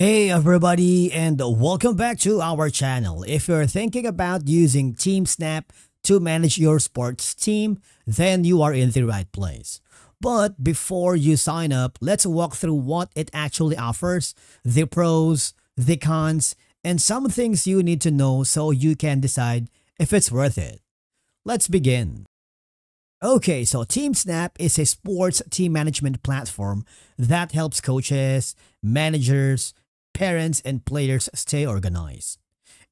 Hey everybody, and welcome back to our channel. If you're thinking about using TeamSnap to manage your sports team, then you are in the right place. But before you sign up, let's walk through what it actually offers, the pros, the cons, and some things you need to know so you can decide if it's worth it. Let's begin. Okay, so TeamSnap is a sports team management platform that helps coaches, managers, parents and players stay organized.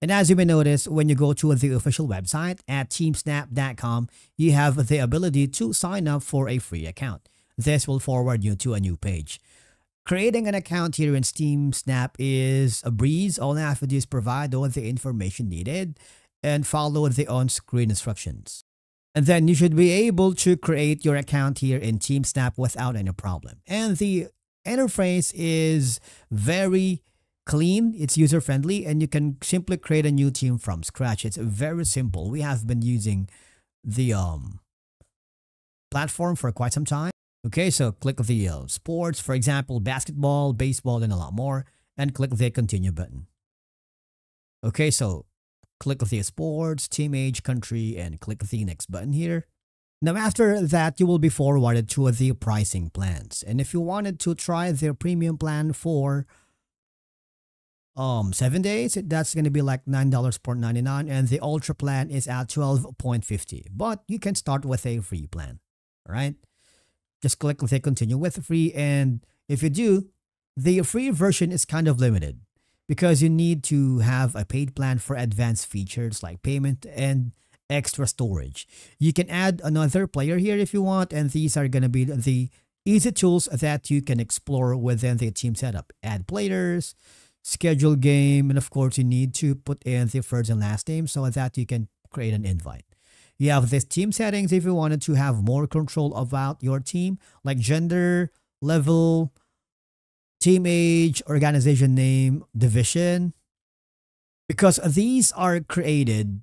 And as you may notice, when you go to the official website at teamsnap.com, you have the ability to sign up for a free account. This will forward you to a new page. Creating an account here in TeamSnap is a breeze. All you have to do is provide all the information needed and follow the on-screen instructions. And then you should be able to create your account here in TeamSnap without any problem. And the interface is very clean, it's user-friendly, and you can simply create a new team from scratch. It's very simple. We have been using the platform for quite some time. Okay, so click the sports, for example, basketball, baseball, and a lot more, and click the continue button. Okay, so click the sports, team, age, country, and click the next button here. Now after that, you will be forwarded to the pricing plans. And if you wanted to try their premium plan for 7 days, that's going to be like $9.99, and the ultra plan is at $12.50, but you can start with a free plan. All right, just click the continue with free. And if you do, the free version is kind of limited because you need to have a paid plan for advanced features like payment and extra storage. You can add another player here if you want, and these are going to be the easy tools that you can explore within the team setup. Add players, schedule game, and of course you need to put in the first and last name so that you can create an invite. You have this team settings if you wanted to have more control about your team, like gender, level, team age, organization name, division, because these are created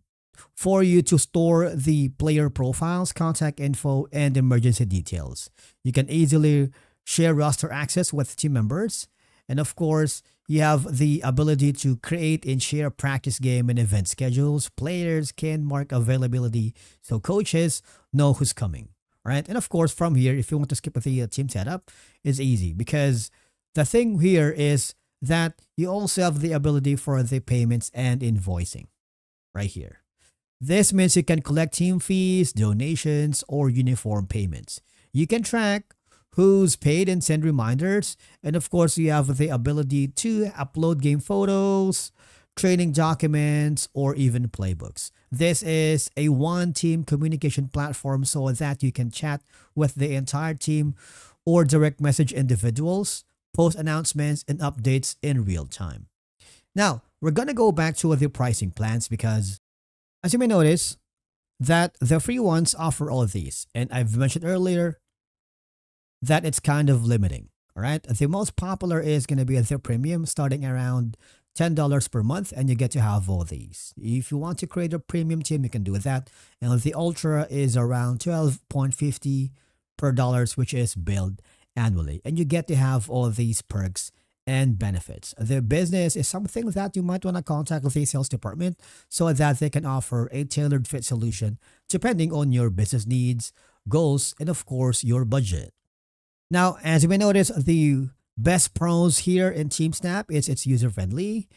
for you to store the player profiles, contact info, and emergency details. You can easily share roster access with team members. And of course, you have the ability to create and share practice game and event schedules. Players can mark availability so coaches know who's coming, right? And of course, from here, if you want to skip the team setup, it's easy because the thing here is that you also have the ability for the payments and invoicing right here. This means you can collect team fees, donations, or uniform payments. You can track who's paid and send reminders. And of course, you have the ability to upload game photos, training documents, or even playbooks. This is a one-team communication platform so that you can chat with the entire team or direct message individuals, post announcements, and updates in real time. Now, we're going to go back to the pricing plans because, as you may notice, that the free ones offer all of these. And I've mentioned earlier that it's kind of limiting, all right? The most popular is going to be the premium, starting around $10 per month, and you get to have all these. If you want to create a premium team, you can do that. And the ultra is around $12.50 per dollars, which is billed annually. And you get to have all these perks and benefits. Their business is something that you might want to contact with the sales department so that they can offer a tailored fit solution depending on your business needs, goals, and of course, your budget. Now, as you may notice, the best pros here in TeamSnap is it's user-friendly,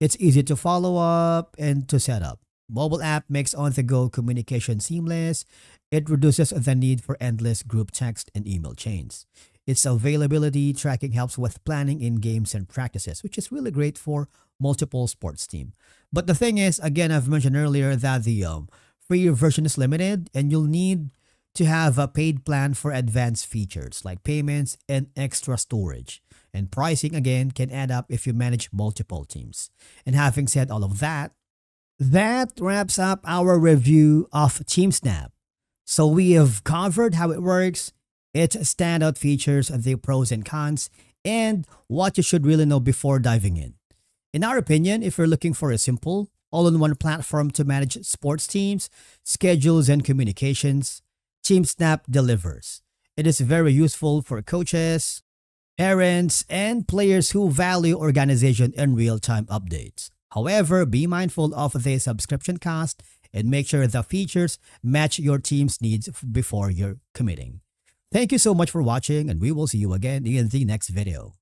it's easy to follow up and to set up. Mobile app makes on-the-go communication seamless. It reduces the need for endless group text and email chains. Its availability tracking helps with planning in games and practices, which is really great for multiple sports teams. But the thing is, again, I've mentioned earlier that the free version is limited, and you'll need to have a paid plan for advanced features like payments and extra storage. And pricing, again, can add up if you manage multiple teams. And having said all of that, that wraps up our review of TeamSnap. So we have covered how it works, its standout features, the pros and cons, and what you should really know before diving in. In our opinion, if you're looking for a simple, all-in-one platform to manage sports teams, schedules, and communications, TeamSnap delivers. It is very useful for coaches, parents, and players who value organization and real-time updates. However, be mindful of the subscription cost and make sure the features match your team's needs before you're committing. Thank you so much for watching, and we will see you again in the next video.